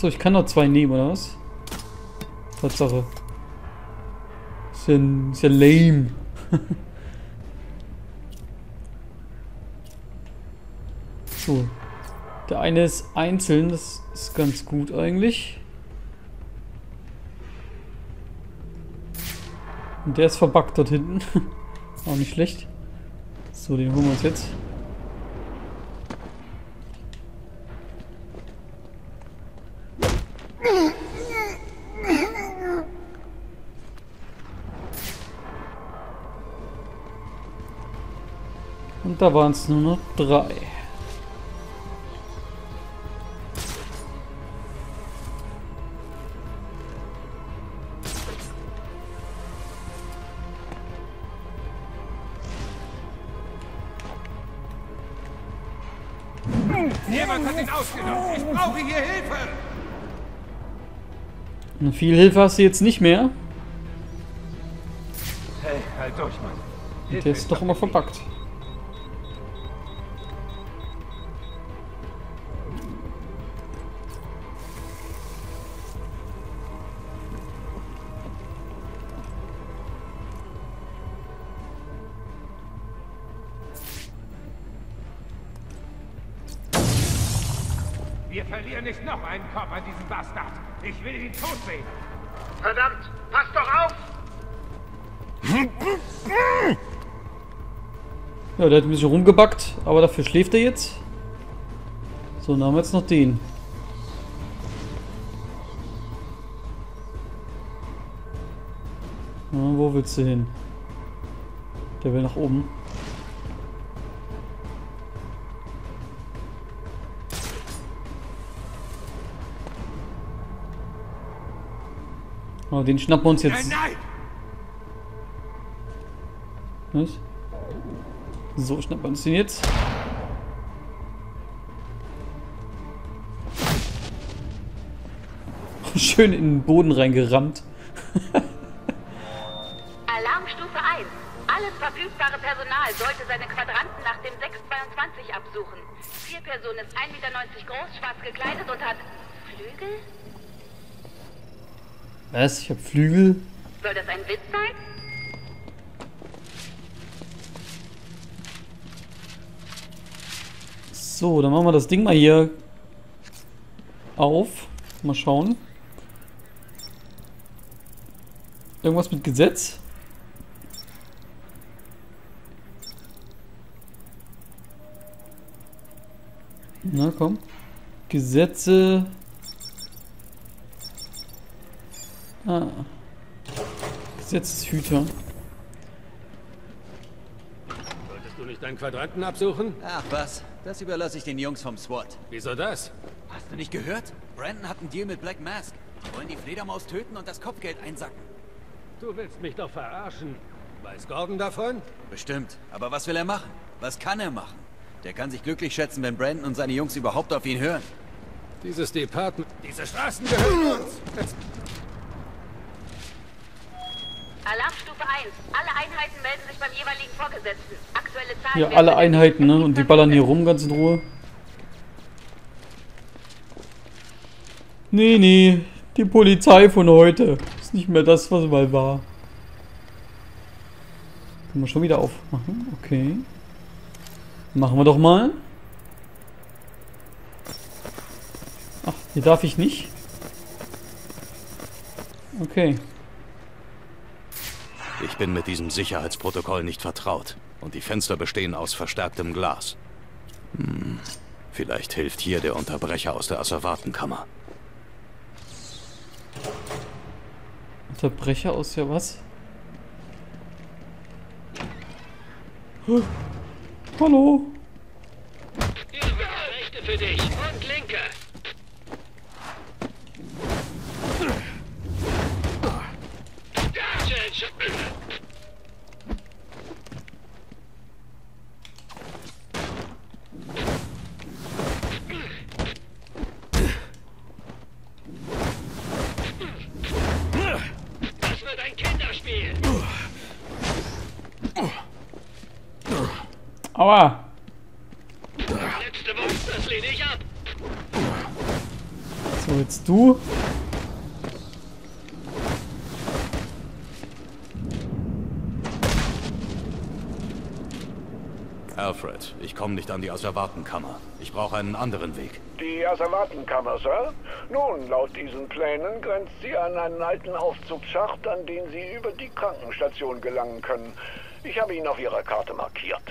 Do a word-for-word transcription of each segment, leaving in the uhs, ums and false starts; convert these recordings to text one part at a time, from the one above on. So, ich kann noch zwei nehmen, oder was? Tatsache. Ist ja, ist ja lame. So. Der eine ist einzeln, das ist ganz gut eigentlich. Und der ist verbuggt dort hinten. Auch nicht schlecht. So, den holen wir uns jetzt. Und da waren es nur noch drei. Jemand hat ihn ausgenommen. Ich brauche hier Hilfe. Und viel Hilfe hast du jetzt nicht mehr. Hey, halt durch, Mann. Und der ist doch immer verpackt. Wir verlieren nicht noch einen Kopf an diesem Bastard. Ich will ihn tot sehen. Verdammt, pass doch auf! Ja, der hat ein bisschen rumgebackt, aber dafür schläft er jetzt. So, dann haben wir jetzt noch den. Na, wo willst du hin? Der will nach oben. Oh, den schnappen wir uns jetzt. Nein, nein. Was? So, schnappen wir uns den jetzt. Schön in den Boden reingerammt. Alarmstufe eins. Alles verfügbare Personal sollte seine Quadranten nach dem sechs zweiundzwanzig absuchen. Vier Personen ist ein Meter neunzig groß, schwarz gekleidet und hat Flügel? Was? Ich hab Flügel? Soll das ein Witz sein? So, dann machen wir das Ding mal hier auf. Mal schauen. Irgendwas mit Gesetz? Na komm. Gesetze. Ah. Gesetzeshüter. Solltest du nicht deinen Quadranten absuchen? Ach was, das überlasse ich den Jungs vom SWAT. Wieso das? Hast du nicht gehört? Brandon hat einen Deal mit Black Mask. Wollen die Fledermaus töten und das Kopfgeld einsacken. Du willst mich doch verarschen. Weiß Gordon davon? Bestimmt. Aber was will er machen? Was kann er machen? Der kann sich glücklich schätzen, wenn Brandon und seine Jungs überhaupt auf ihn hören. Dieses Department... Diese Straßen gehören uns! Alarmstufe eins. Alle Einheiten melden sich beim jeweiligen Vorgesetzten. Aktuelle Zahlen. Ja, alle Einheiten, ne? Und die ballern hier rum ganz in Ruhe. Nee, nee. Die Polizei von heute ist nicht mehr das, was mal war. Können wir schon wieder aufmachen? Okay. Machen wir doch mal. Ach, hier darf ich nicht. Okay. Ich bin mit diesem Sicherheitsprotokoll nicht vertraut und die Fenster bestehen aus verstärktem Glas. Hm, vielleicht hilft hier der Unterbrecher aus der Asservatenkammer. Unterbrecher aus der was? Huh. Hallo? Rechte für dich und linke. Aua! Letzte Wurst, das lehne ich ab! So, jetzt du. Alfred, ich komme nicht an die Asservatenkammer. Ich brauche einen anderen Weg. Die Asservatenkammer, Sir? Nun, laut diesen Plänen grenzt sie an einen alten Aufzugsschacht, an den Sie über die Krankenstation gelangen können. Ich habe ihn auf Ihrer Karte markiert.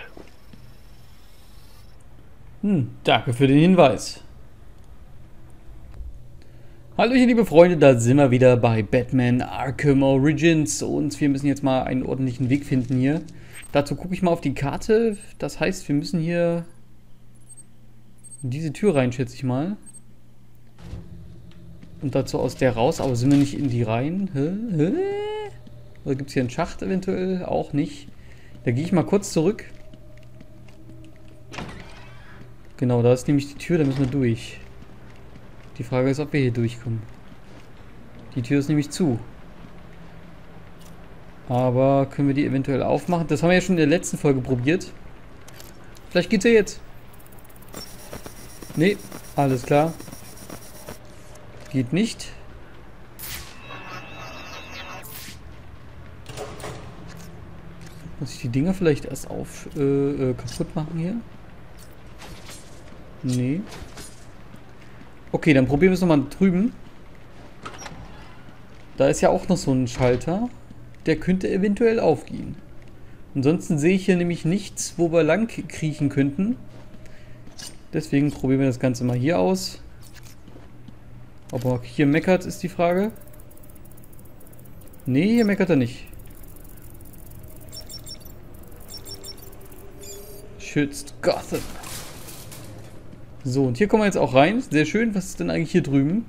Hm, danke für den Hinweis. Hallöchen, liebe Freunde, da sind wir wieder bei Batman Arkham Origins. Und wir müssen jetzt mal einen ordentlichen Weg finden hier. Dazu gucke ich mal auf die Karte. Das heißt, wir müssen hier in diese Tür rein, schätze ich mal. Und dazu aus der raus. Aber sind wir nicht in die rein? Hä? Hä? Oder gibt es hier einen Schacht eventuell? Auch nicht. Da gehe ich mal kurz zurück. Genau, da ist nämlich die Tür. Da müssen wir durch. Die Frage ist, ob wir hier durchkommen. Die Tür ist nämlich zu. Aber können wir die eventuell aufmachen? Das haben wir ja schon in der letzten Folge probiert. Vielleicht geht's ja jetzt. Nee, alles klar. Geht nicht. Muss ich die Dinger vielleicht erst auf äh, äh, kaputt machen hier? Nee. Okay, dann probieren wir es nochmal drüben. Da ist ja auch noch so ein Schalter. Der könnte eventuell aufgehen. Ansonsten sehe ich hier nämlich nichts, wo wir lang kriechen könnten. Deswegen probieren wir das Ganze mal hier aus. Ob er hier meckert, ist die Frage. Nee, hier meckert er nicht. Schützt Gotham. So, und hier kommen wir jetzt auch rein. Sehr schön. Was ist denn eigentlich hier drüben?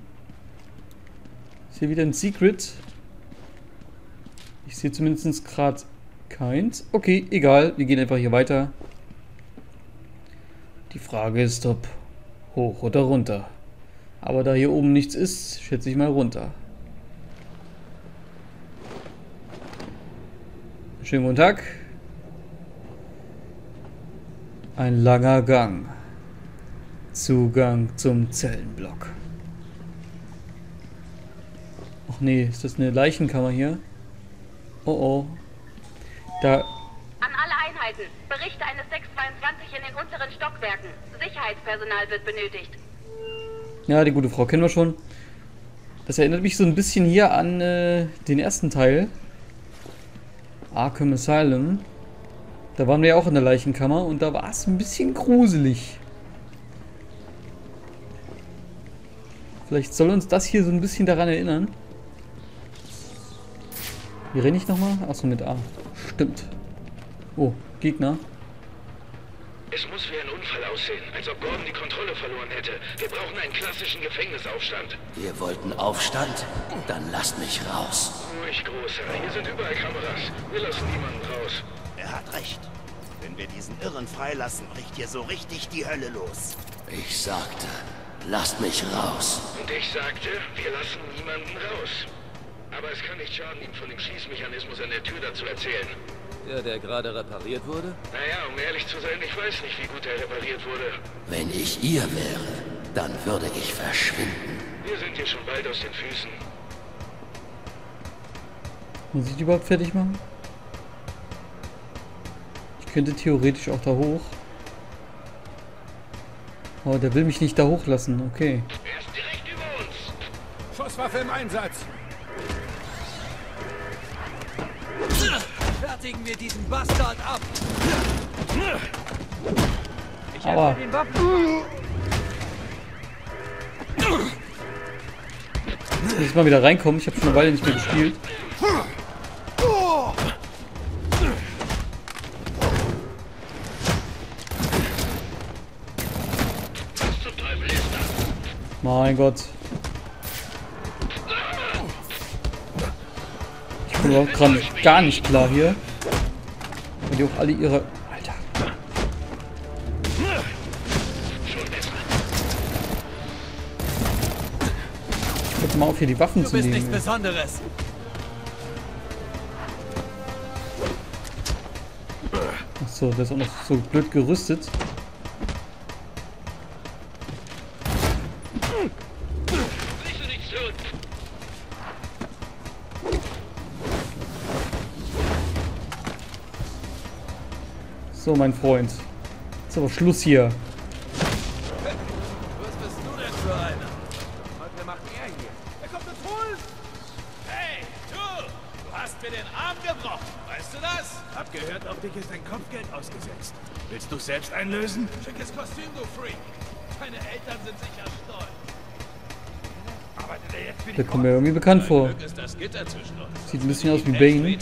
Ist hier wieder ein Secret. Ich sehe zumindest gerade keins. Okay, egal. Wir gehen einfach hier weiter. Die Frage ist, ob hoch oder runter. Aber da hier oben nichts ist, schätze ich mal runter. Schönen guten Tag. Ein langer Gang. Zugang zum Zellenblock. Ach nee, ist das eine Leichenkammer hier? Oh oh. Da. An alle Einheiten. Berichte eines sechs zwei zwei in den unteren Stockwerken. Sicherheitspersonal wird benötigt. Ja, die gute Frau kennen wir schon. Das erinnert mich so ein bisschen hier an äh, den ersten Teil. Arkham Asylum. Da waren wir ja auch in der Leichenkammer und da war es ein bisschen gruselig. Vielleicht soll uns das hier so ein bisschen daran erinnern. Wie renne ich nochmal? Achso, mit A. Stimmt. Oh, Gegner. Es muss wie ein Unfall aussehen, als ob Gordon die Kontrolle verloren hätte. Wir brauchen einen klassischen Gefängnisaufstand. Ihr wollt einen Aufstand? Dann lasst mich raus. Ruhig, Großer. Hier sind überall Kameras. Wir lassen niemanden raus. Er hat recht. Wenn wir diesen Irren freilassen, bricht hier so richtig die Hölle los. Ich sagte, lasst mich raus. Und ich sagte, wir lassen niemanden raus. Aber es kann nicht schaden, ihm von dem Schießmechanismus an der Tür dazu erzählen. Der, der gerade repariert wurde? Naja, um ehrlich zu sein, ich weiß nicht, wie gut er repariert wurde. Wenn ich ihr wäre, dann würde ich verschwinden. Wir sind hier schon bald aus den Füßen. Muss ich die überhaupt fertig machen? Ich könnte theoretisch auch da hoch. Oh, der will mich nicht da hochlassen, okay. Er ist direkt über uns. Schusswaffe im Einsatz. Fertigen wir diesen Bastard ab! Ich habe den Waffen! Ich muss mal wieder reinkommen, ich habe schon eine Weile nicht mehr gespielt. Mein Gott. Ich bin überhaupt gerade gar nicht klar hier. Weil die auch alle ihre... Alter. Ich hab mal auf, hier die Waffen zu nehmen. Du bist nichts Besonderes. Achso, das ist auch noch so blöd gerüstet. So, mein Freund. Ist aber Schluss hier. Was bist du denn für einer? Was macht er hier? Er kommt mit Holen! Hey, du! Du hast mir den Arm gebrochen. Weißt du das? Hab gehört, auf dich ist ein Kopfgeld ausgesetzt. Willst du selbst einlösen? Schickes Kostüm, du Freak. Deine Eltern sind sicher stolz. Der kommt mir irgendwie bekannt vor. Sieht ein bisschen aus wie Bane.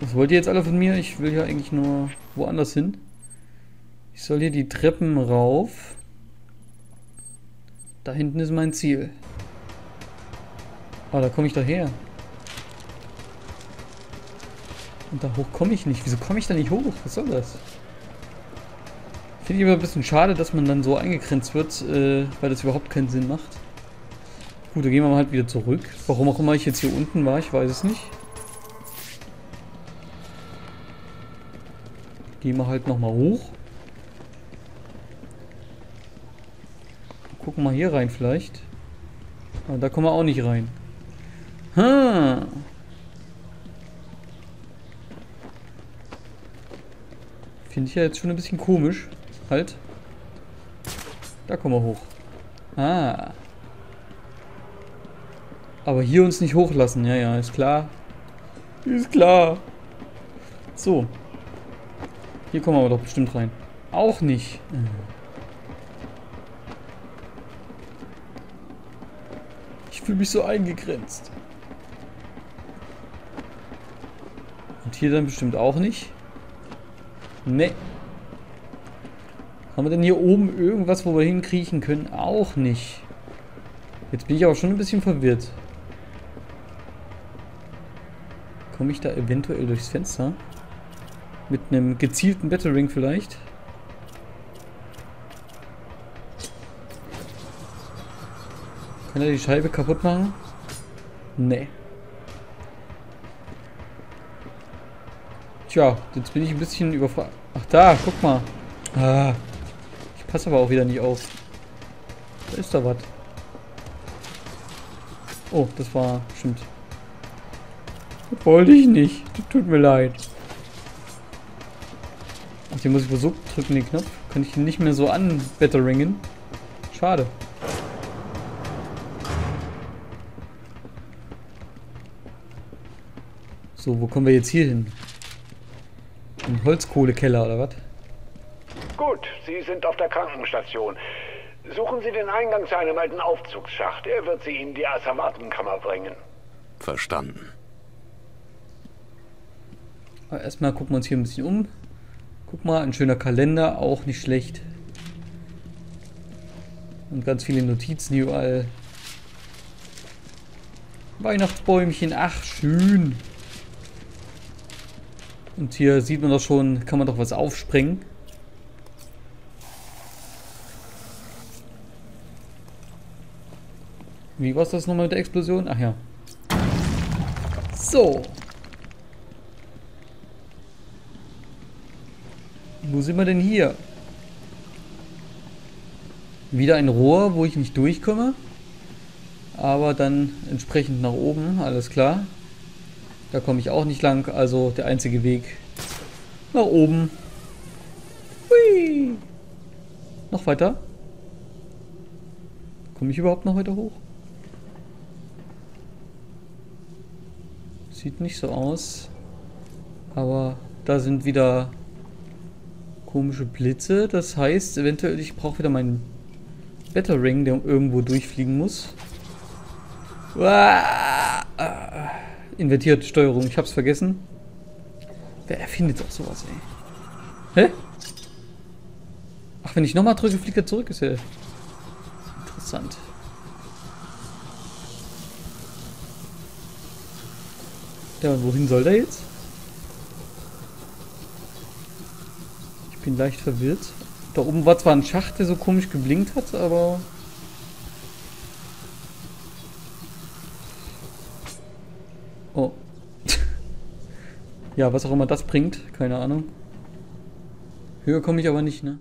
Was wollt ihr jetzt alle von mir? Ich will ja eigentlich nur woanders hin. Ich soll hier die Treppen rauf. Da hinten ist mein Ziel. Ah, da komme ich doch her. Und da hoch komme ich nicht. Wieso komme ich da nicht hoch? Was soll das? Finde ich immer ein bisschen schade, dass man dann so eingegrenzt wird, äh, weil das überhaupt keinen Sinn macht. Gut, dann gehen wir mal halt wieder zurück. Warum auch immer ich jetzt hier unten war, ich weiß es nicht. Gehen wir halt nochmal hoch. Gucken wir hier rein vielleicht. Aber da kommen wir auch nicht rein. Hm. Finde ich ja jetzt schon ein bisschen komisch. Halt. Da kommen wir hoch. Ah. Aber hier uns nicht hochlassen. Ja, ja, ist klar. Ist klar. So. Hier kommen wir aber doch bestimmt rein. Auch nicht. Ich fühle mich so eingegrenzt. Und hier dann bestimmt auch nicht. Ne. Haben wir denn hier oben irgendwas, wo wir hinkriechen können? Auch nicht. Jetzt bin ich aber schon ein bisschen verwirrt. Komme ich da eventuell durchs Fenster? Mit einem gezielten Battering vielleicht? Kann er die Scheibe kaputt machen? Ne. Tja, jetzt bin ich ein bisschen überfragt. Ach da, guck mal. Ah, ich passe aber auch wieder nicht auf. Da ist da was. Oh, das war... Stimmt. Das wollte ich nicht. Das tut mir leid. Ach, hier muss ich wohl so drücken, den Knopf. Kann ich ihn nicht mehr so anbatteringen. Schade. So, wo kommen wir jetzt hier hin? Ein Holzkohlekeller oder was? Gut, Sie sind auf der Krankenstation. Suchen Sie den Eingang zu einem alten Aufzugsschacht. Er wird Sie in die Asservatenkammer bringen. Verstanden. Aber erstmal gucken wir uns hier ein bisschen um. Guck mal, ein schöner Kalender, auch nicht schlecht. Und ganz viele Notizen überall. Weihnachtsbäumchen, ach schön. Und hier sieht man doch schon, kann man doch was aufsprengen. Wie war es das nochmal mit der Explosion? Ach ja. So. Wo sind wir denn hier? Wieder ein Rohr, wo ich nicht durchkomme. Aber dann entsprechend nach oben, alles klar. Da komme ich auch nicht lang, also der einzige Weg nach oben. Hui. Noch weiter? Komme ich überhaupt noch weiter hoch? Sieht nicht so aus. Aber da sind wieder komische Blitze. Das heißt, eventuell ich brauche wieder meinen Battering, der irgendwo durchfliegen muss. Uah. Invertierte Steuerung, ich hab's vergessen. Wer erfindet auch sowas, ey? Hä? Ach, wenn ich nochmal drücke, fliegt er zurück, ist ja interessant. Ja, und wohin soll der jetzt? Ich bin leicht verwirrt. Da oben war zwar ein Schacht, der so komisch geblinkt hat, aber... Oh. Ja, was auch immer das bringt, keine Ahnung. Höher komme ich aber nicht, ne?